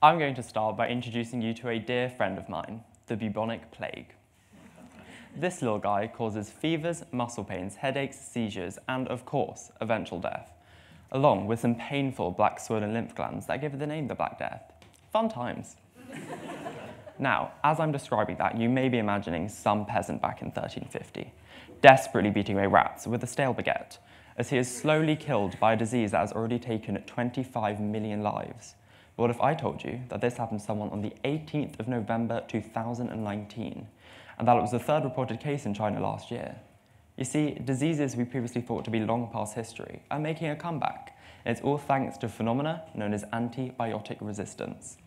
I'm going to start by introducing you to a dear friend of mine, the bubonic plague. This little guy causes fevers, muscle pains, headaches, seizures, and of course, eventual death, along with some painful black swollen lymph glands that give it the name the Black Death. Fun times. Now, as I'm describing that, you may be imagining some peasant back in 1350, desperately beating away rats with a stale baguette, as he is slowly killed by a disease that has already taken 25 million lives. But what if I told you that this happened to someone on the 18th of November 2019, and that it was the third reported case in China last year? You see, diseases we previously thought to be long past history are making a comeback, and it's all thanks to a phenomena known as antibiotic resistance.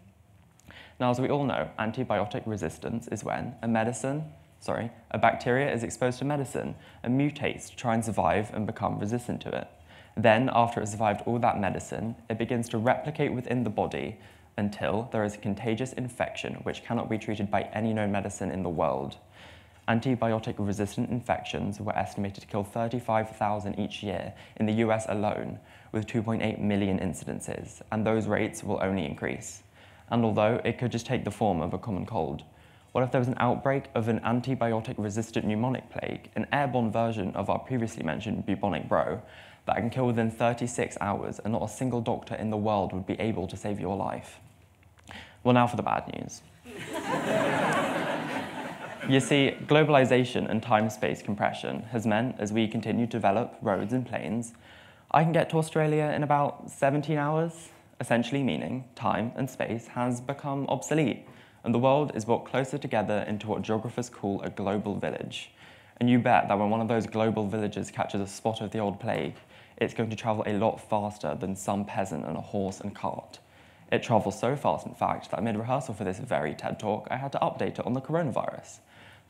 Now, as we all know, antibiotic resistance is when a bacteria is exposed to medicine and mutates to try and survive and become resistant to it. Then, after it survived all that medicine, it begins to replicate within the body until there is a contagious infection which cannot be treated by any known medicine in the world. Antibiotic-resistant infections were estimated to kill 35,000 each year in the US alone, with 2.8 million incidences, and those rates will only increase. And although it could just take the form of a common cold, what if there was an outbreak of an antibiotic-resistant pneumonic plague, an airborne version of our previously mentioned bubonic bro, that can kill within 36 hours and not a single doctor in the world would be able to save your life? Well, now for the bad news. You see, globalization and time-space compression has meant, as we continue to develop roads and planes, I can get to Australia in about 17 hours, essentially meaning time and space has become obsolete, and the world is brought closer together into what geographers call a global village. And you bet that when one of those global villagers catches a spot of the old plague, it's going to travel a lot faster than some peasant on a horse and cart. It travels so fast, in fact, that mid rehearsal for this very TED Talk, I had to update it on the coronavirus,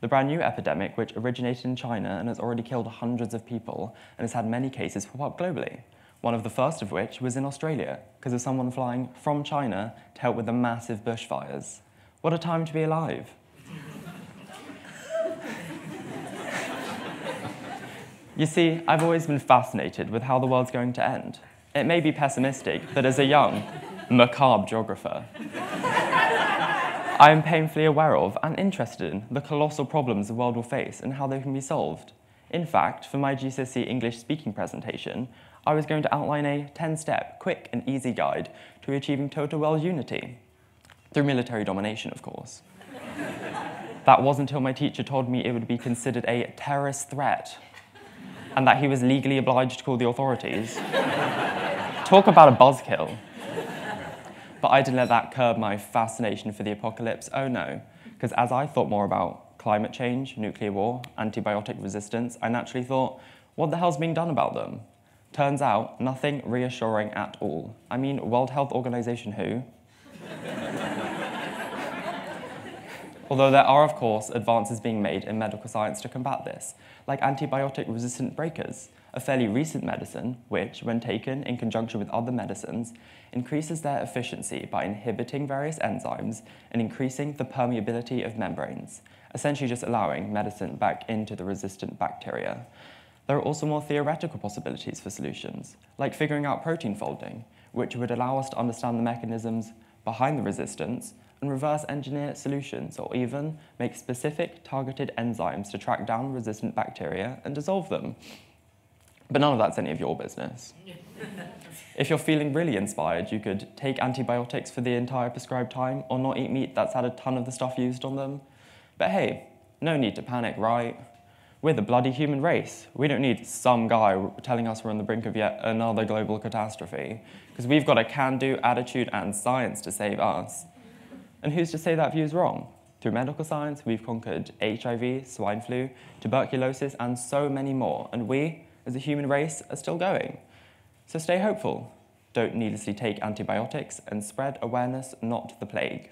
the brand new epidemic which originated in China and has already killed hundreds of people and has had many cases pop up globally. One of the first of which was in Australia, because of someone flying from China to help with the massive bushfires. What a time to be alive. You see, I've always been fascinated with how the world's going to end. It may be pessimistic, but as a young, macabre geographer, I am painfully aware of and interested in the colossal problems the world will face and how they can be solved. In fact, for my GCSE English speaking presentation, I was going to outline a 10-step, quick and easy guide to achieving total world unity. Through military domination, of course. That was until my teacher told me it would be considered a terrorist threat, and that he was legally obliged to call the authorities. Talk about a buzzkill. But I didn't let that curb my fascination for the apocalypse, oh no, because as I thought more about climate change, nuclear war, antibiotic resistance, I naturally thought, what the hell's being done about them? Turns out, nothing reassuring at all. I mean, World Health Organization who? Although there are, of course, advances being made in medical science to combat this, like antibiotic-resistant breakers, a fairly recent medicine which, when taken in conjunction with other medicines, increases their efficiency by inhibiting various enzymes and increasing the permeability of membranes, essentially just allowing medicine back into the resistant bacteria. There are also more theoretical possibilities for solutions, like figuring out protein folding, which would allow us to understand the mechanisms behind the resistance, and reverse engineer solutions, or even make specific targeted enzymes to track down resistant bacteria and dissolve them. But none of that's any of your business. If you're feeling really inspired, you could take antibiotics for the entire prescribed time or not eat meat that's had a ton of the stuff used on them. But hey, no need to panic, right? We're the bloody human race. We don't need some guy telling us we're on the brink of yet another global catastrophe, because we've got a can-do attitude and science to save us. And who's to say that view is wrong? Through medical science, we've conquered HIV, swine flu, tuberculosis, and so many more. And we, as a human race, are still going. So stay hopeful. Don't needlessly take antibiotics and spread awareness, not the plague.